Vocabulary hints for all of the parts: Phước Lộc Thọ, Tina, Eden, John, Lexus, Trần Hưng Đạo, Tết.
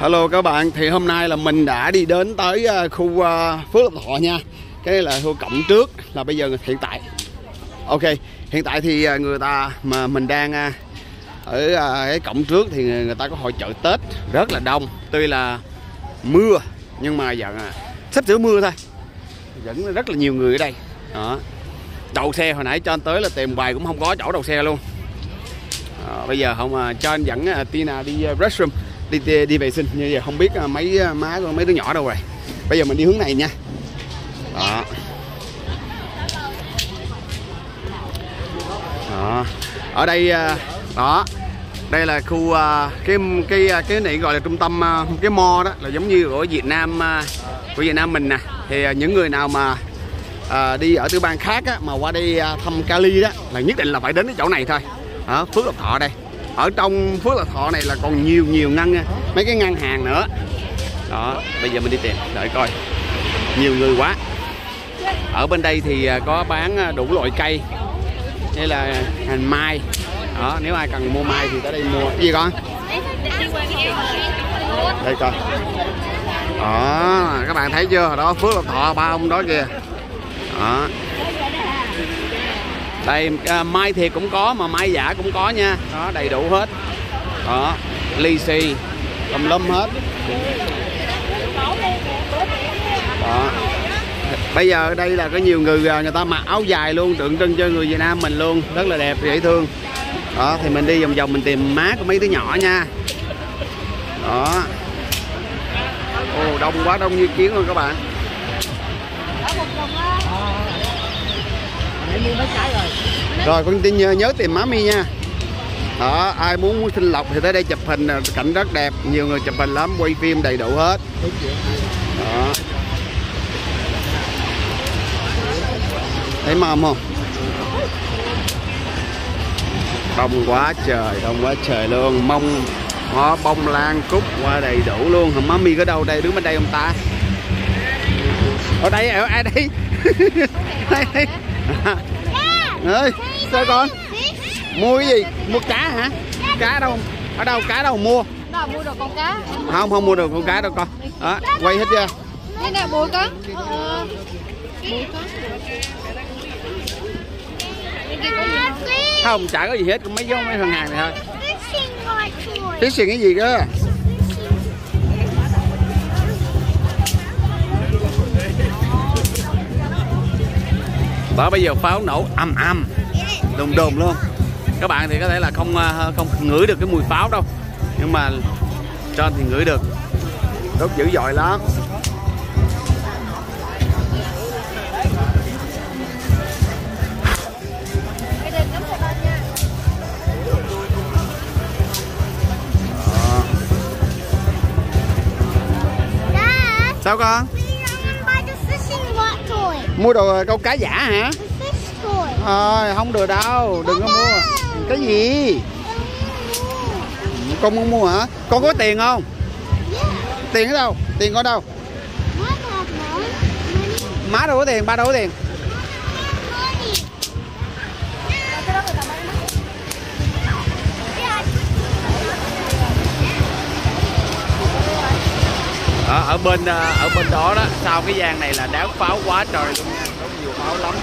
Hello các bạn, thì hôm nay là mình đã đi đến tới khu Phước Lộc Thọ nha. Cái này là khu cổng trước, là bây giờ hiện tại. Ok, hiện tại thì người ta mà mình đang ở cái cổng trước thì người ta có hội chợ Tết rất là đông. Tuy là mưa nhưng mà giờ sắp sửa mưa thôi, vẫn rất là nhiều người ở đây. Đó. Đậu xe hồi nãy cho anh tới là tìm hoài cũng không có chỗ đậu xe luôn. Bây giờ không cho anh dẫn Tina đi restroom, đi vệ sinh, như giờ không biết mấy má của mấy đứa nhỏ đâu rồi. Bây giờ mình đi hướng này nha. Đó. Đó. Ở đây đó. Đây là khu cái này gọi là trung tâm, cái mall đó, là giống như của Việt Nam, mình nè. Thì những người nào mà đi ở tư bang khác á, mà qua đây thăm Cali đó là nhất định là phải đến cái chỗ này thôi. Ở Phước Lộc Thọ đây. Ở trong Phước Lộc Thọ này là còn nhiều ngăn, mấy cái ngân hàng nữa. Đó, bây giờ mình đi tìm, đợi coi. Nhiều người quá. Ở bên đây thì có bán đủ loại cây. Đây là hành mai. Đó, nếu ai cần mua mai thì tới đây mua. Cái gì con? Đây coi. Đó, các bạn thấy chưa? Đó, Phước Lộc Thọ ba ông đó kìa. Đó. Đây mai thiệt cũng có mà mai giả cũng có nha. Đó, đầy đủ hết. Đó, ly xì tùm lum hết. Đó. Bây giờ đây là có nhiều người ta mặc áo dài luôn, tượng trưng cho người Việt Nam mình luôn, rất là đẹp, dễ thương. Đó, thì mình đi vòng vòng mình tìm má của mấy đứa nhỏ nha. Đó. Ồ, đông quá, đông như kiến luôn các bạn. Rồi con tin nhớ tìm má mi nha. Đó, ai muốn muốn sinh lộc thì tới đây chụp hình, cảnh rất đẹp, nhiều người chụp hình lắm, quay phim đầy đủ hết. Đó. Thấy mầm không? Đông quá trời luôn, mông, hoa bông lan cúc qua đầy đủ luôn. Hả, má mi có đâu đây, đứng bên đây ông ta. Ở đây, ở ai đây? Đây. Ơi, sao con? Mua cái gì? Mua cá hả? Cá đâu? Ở đâu cá đâu mua? Đâu mua được con cá. Không mua được con cá đâu con. Đó, quay hết chưa? Thế nào mua con? Không, chả có gì hết, mấy giống mấy thằng hàng này thôi. Fishing cái gì cơ? Đó, bây giờ pháo nổ ầm ầm đùng luôn. Các bạn thì có thể là không ngửi được cái mùi pháo đâu, nhưng mà John thì ngửi được, đốt dữ dội lắm. Sao con? Mua đồ câu cá giả hả? Ờ, không được đâu, đừng có mua. Cái gì? Con muốn mua hả? Con có tiền không? Tiền ở đâu? Tiền có đâu? Má đâu có tiền, ba đâu có tiền. Ở bên đó đó, sau cái gian này là đá pháo quá trời luôn nha, có nhiều pháo lắm.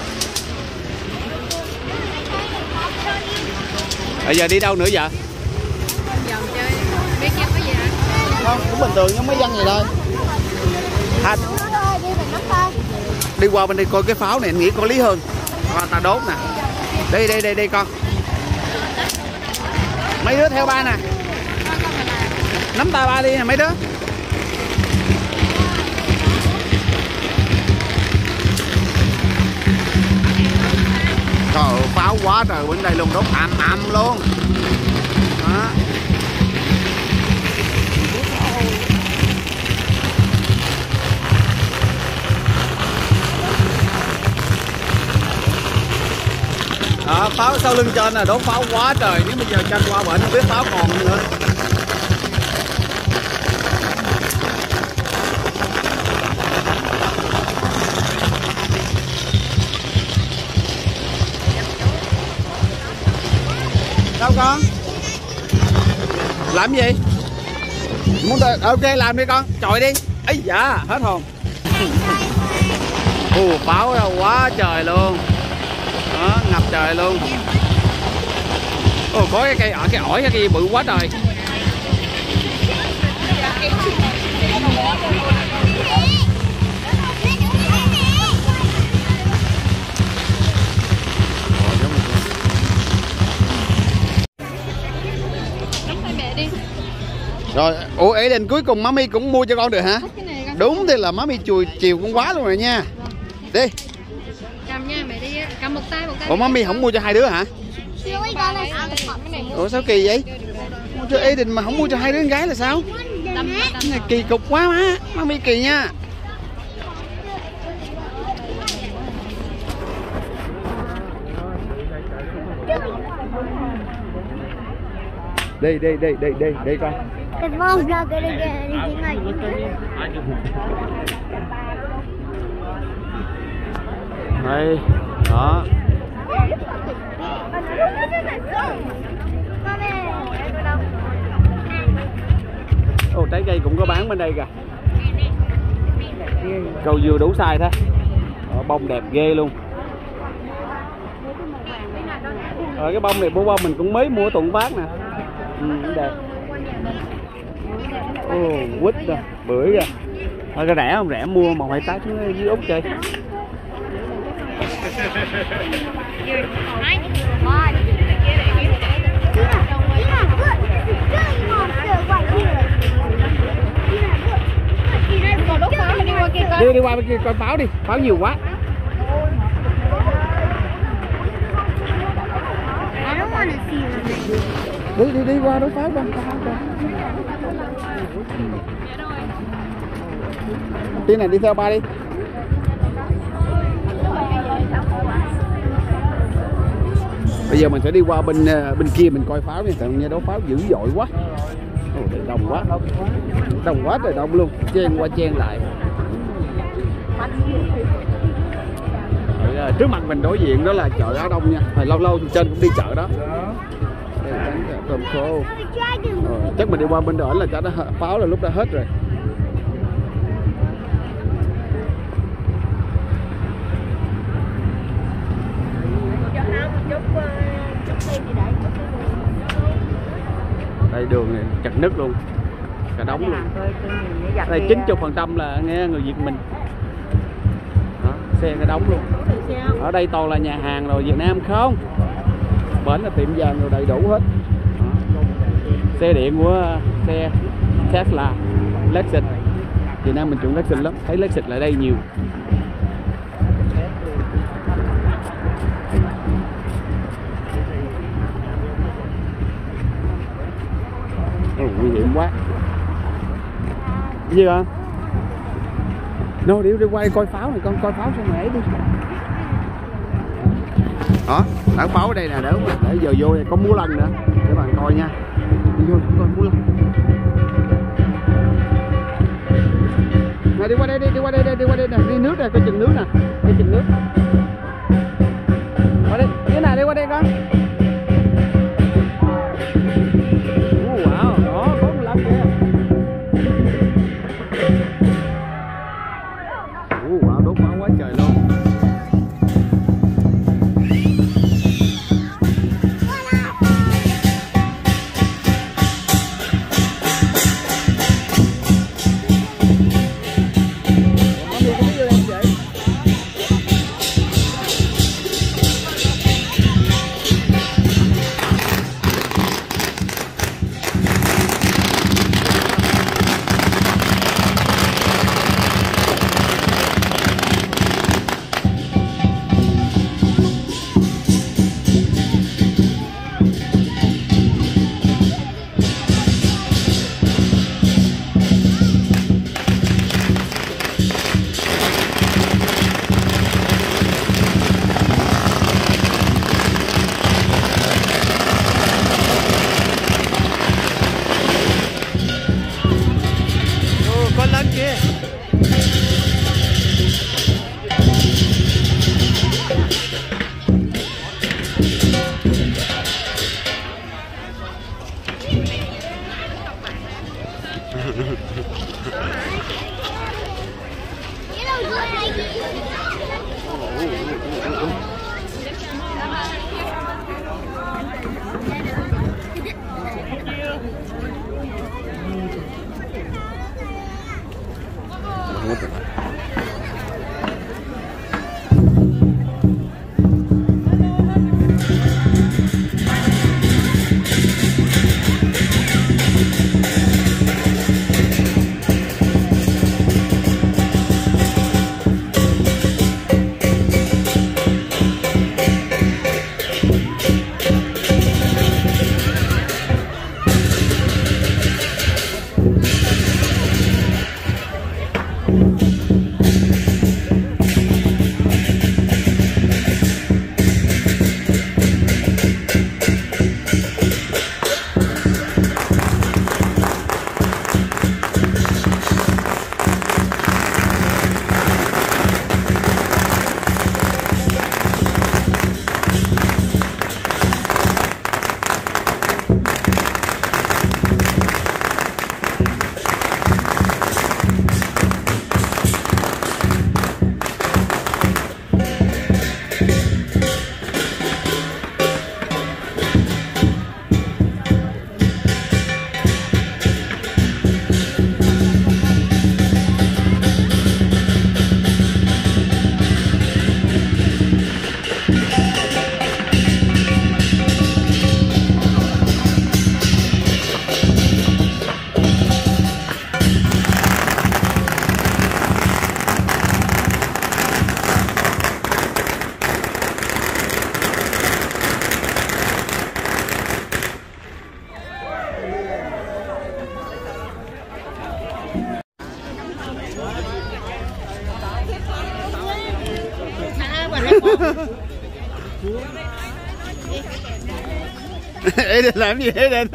Bây giờ đi đâu nữa vậy? Vòng chơi, biết chắc cái gì hả? Không, cũng bình thường giống mấy dân vậy thôi. À, đi qua bên đây coi cái pháo này, anh nghĩ có lý hơn. Người ta đốt nè. Đây con. Mấy đứa theo ba nè. Nắm tay ba đi nè mấy đứa. Trời ơi, pháo quá trời bên đây luôn, đốt ầm luôn. Đó. Đó, pháo sau lưng trên là đốt pháo quá trời, nếu bây giờ trên qua bển không biết pháo còn nữa. Con làm gì? Muốn tôi... Ok làm đi con, chọi đi. Ấy dạ, hết hồn. Pháo ra quá trời luôn. Đó, ngập trời luôn. Có cái cây ở cái ổi cái kia bự quá trời. Rồi, ủa Eden cuối cùng mami cũng mua cho con được hả? Đúng thì là mami chùi chiều cũng quá luôn rồi nha. Đi. Cầm nha, mẹ đi, cầm một tay một cái. Ủa mami không mua cho hai đứa hả? Ủa sao kỳ vậy? Mua cho Eden mà không mua cho hai đứa con gái là sao? Cái này kỳ cục quá má, mami kỳ nha. Đây đây đây đây đây đây con. Cái vòng ra cái này đây đó. Trái cây cũng có bán bên đây kìa. Cầu dừa đủ size thế. Bông đẹp ghê luôn. Rồi cái bông này bố bông mình cũng mới mua tuần phát nè. Đẹp. Quýt rồi, bưởi rồi. Thôi cái rẻ không rẻ mua mà phải tát xuống dưới Úc chơi. Đưa đi qua bên kia coi pháo đi, pháo nhiều quá. Đi đi đi qua đốt pháo coi. Tina này đi theo ba đi. Bây giờ mình sẽ đi qua bên kia mình coi pháo nha, tại nghe đốt pháo dữ dội quá. Đông quá, đông quá trời đông luôn, chen qua chen lại. Trước mặt mình đối diện đó là chợ Á Đông nha. Hồi lâu lâu trên cũng đi chợ đó. Đây là chợ tôm khô. Chắc mình đi qua bên đó là chợ pháo là lúc đã hết rồi. Đây đường này chật nứt luôn, cả đóng luôn. Đây 90% là nghe người Việt mình. Xe cái đóng luôn. Ở đây toàn là nhà hàng rồi Việt Nam không. Bến là tiệm vàng rồi đầy đủ hết. Xe điện của xe Tesla, Lexus. Việt Nam mình chuộng Lexus lắm, thấy Lexus lại đây nhiều. Nguy hiểm quá. Cái gì hả? Nó đi quay coi pháo này con, coi pháo xong mẹ đi. Đó, đảo pháo ở đây nè, để giờ vô có múa lân nữa, để bạn coi nha. Đi vô coi múa lân. Nè đi qua đây, đi qua đây nè, đi nước nè, coi chừng nước nè, coi chừng nước. Qua đây, cái này đi qua đây con. Eden làm gì Eden?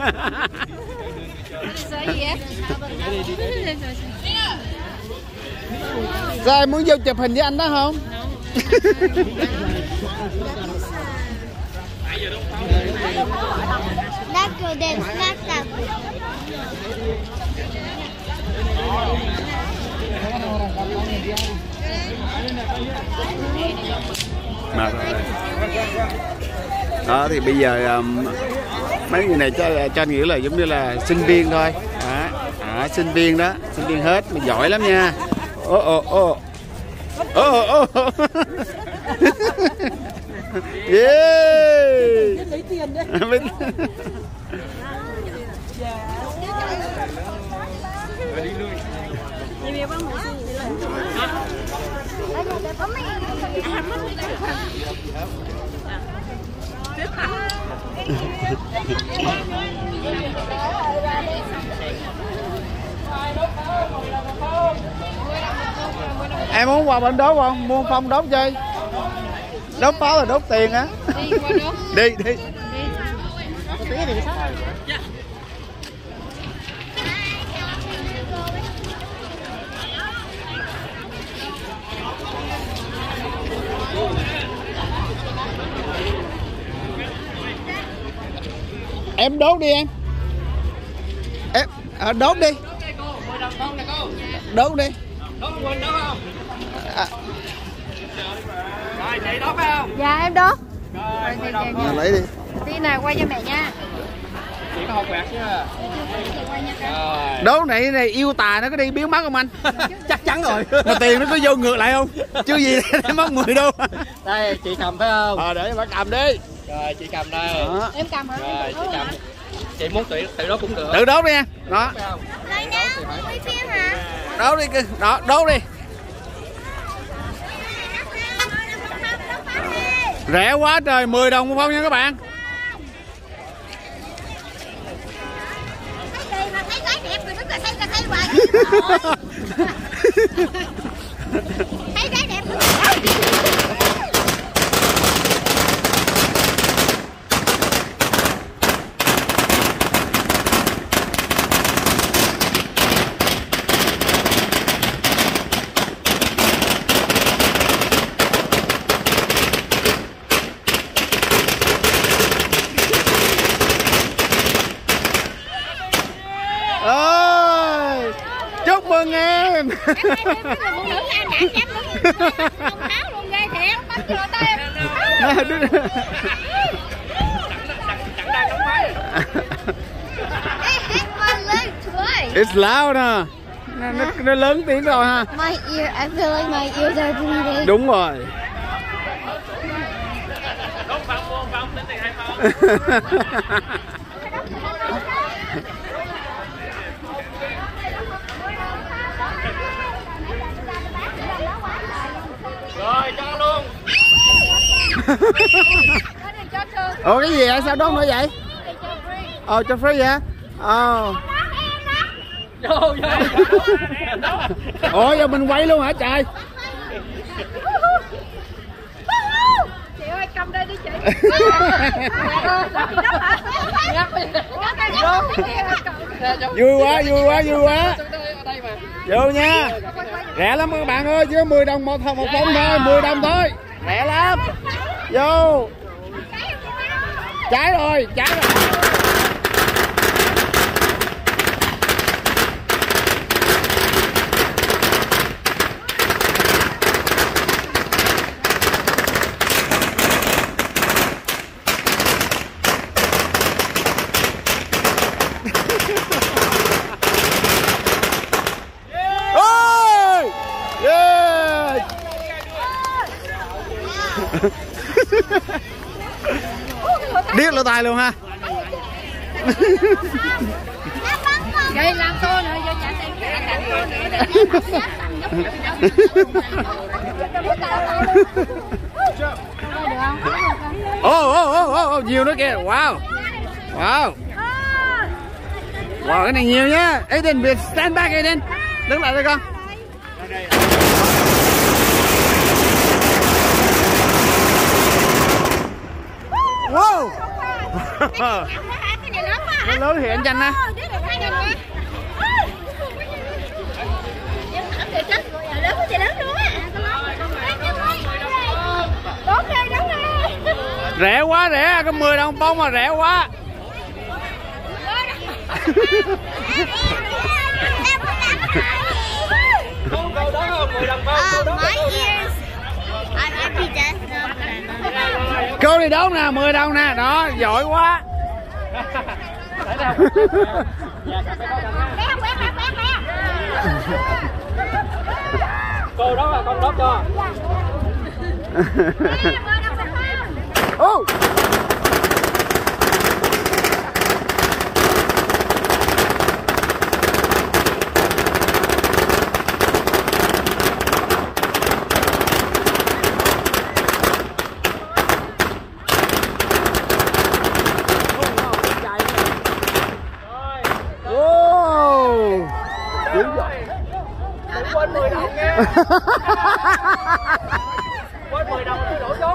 Sao em muốn vô chụp hình với anh đó không? Mệt rồi. Đó thì bây giờ mấy người này cho anh nghĩ là giống như là sinh viên thôi đó. À, sinh viên đó, sinh viên hết, mình giỏi lắm nha. Em muốn qua bên đốt không? Mua phong đốt chơi. Đốt pháo là đốt tiền á. Đi đi. Em đốt đi em. Em đốt đi. Đốt đi. Đốt quên đốt không? Rồi chị đốt phải không? Dạ em đốt. Rồi lấy đi. Tina quay cho mẹ nha. Chị có hột quẹt chứ. Đốt này này yêu tài nó có đi biến mất không anh? Chắc chắn rồi. Mà tiền nó có vô ngược lại không? Chứ gì nó mất 10 đô. Đây chị cầm phải không? Để bà cầm đi. Rồi chị cầm đây. Đó. Em cầm hả? Rồi chị cầm. Chị muốn tự đốt cũng được. Tự đốt đi nha. Đó. Lấy nhau, quay phim hả? Đốt đi kìa. Đó, đốt đi. Rẻ quá trời, 10 đồng một phong nha các bạn. Thấy gái đẹp ơi. hơn em. It's loud ha. Nó lớn tiếng rồi ha. My ear, I feel like my ears are bleeding. Đúng rồi. Rồi cho luôn. Ủa cái gì vậy? Sao đốt nữa vậy? Ờ cho free hả? Ờ. Ủa giờ mình quay luôn hả trời? Chị ơi cầm đây đi chị. Vui quá. Vô nha. Rẻ lắm các bạn ơi, chứ 10 đồng một phong thôi, 10 đồng thôi. Rẻ lắm. Vô. Cháy rồi. Điếc lỗ tai luôn ha. Vậy làm tô nữa vô trả tiền nhiều nữa kìa. Wow cái này nhiều nhá. Eden stand back. Eden đứng lại đây con. Wow. Nó lớn thì anh tranh á. Rẻ quá, rẻ có 10 đồng bông mà rẻ quá. Cô đi đón nè, 10 đồng nè, đó, giỏi quá. Cô đó là con đốt cho.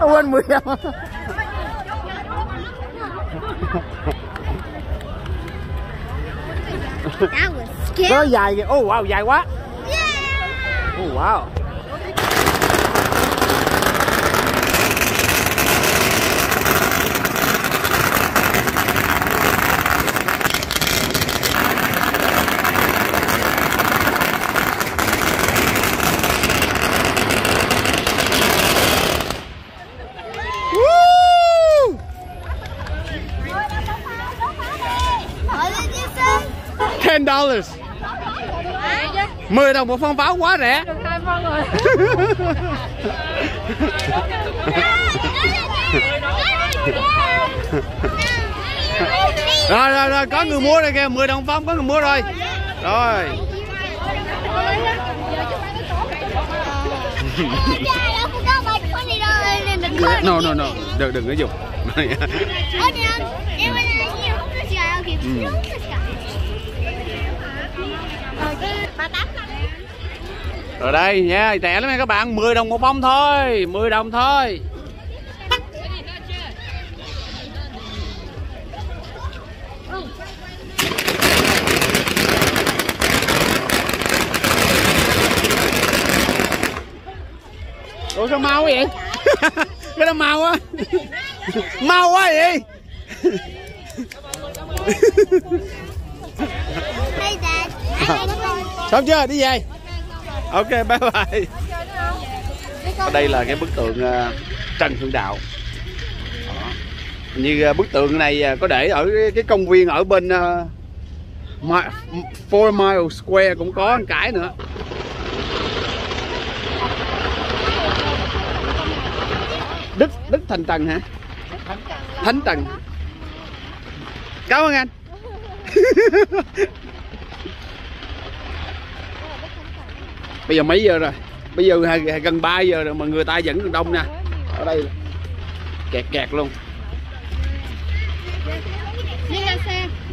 Quên 10 đồng. Đó dài kìa. Oh wow, dài quá. Oh wow. $10. 10 đồng một phong pháo quá rẻ. Được 2 phong rồi. Rồi có người mua rồi kìa, 10 đồng phong có người mua rồi. Rồi. No. Đừng có dùng. Rồi đây nha, rẻ lắm nha các bạn, 10 đồng một bông thôi, 10 đồng thôi. Ủa sao mau vậy? Cái đó mau quá. Mau quá vậy. Hey Dad, Xong chưa? Đi về. Ok, bye bye. Ở đây là cái bức tượng Trần Hưng Đạo. Như bức tượng này có để ở cái công viên ở bên 4 Mile Square cũng có một cái nữa. Đức Thành Trần hả? Thánh Trần. Cảm ơn anh. Bây giờ mấy giờ rồi? Bây giờ gần 3 giờ rồi mà người ta vẫn còn đông nè. Ở đây kẹt luôn.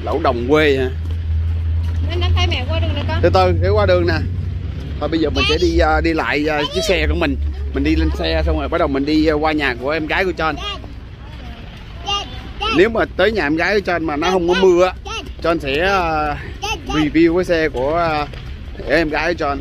Lẩu đồng quê hả? Từ từ để qua đường nè. Thôi bây giờ mình sẽ đi lại chiếc xe của mình. Mình đi lên xe xong rồi bắt đầu mình đi qua nhà của em gái của John. Nếu mà tới nhà em gái của John mà nó không có mưa, John sẽ review cái xe của em gái của John.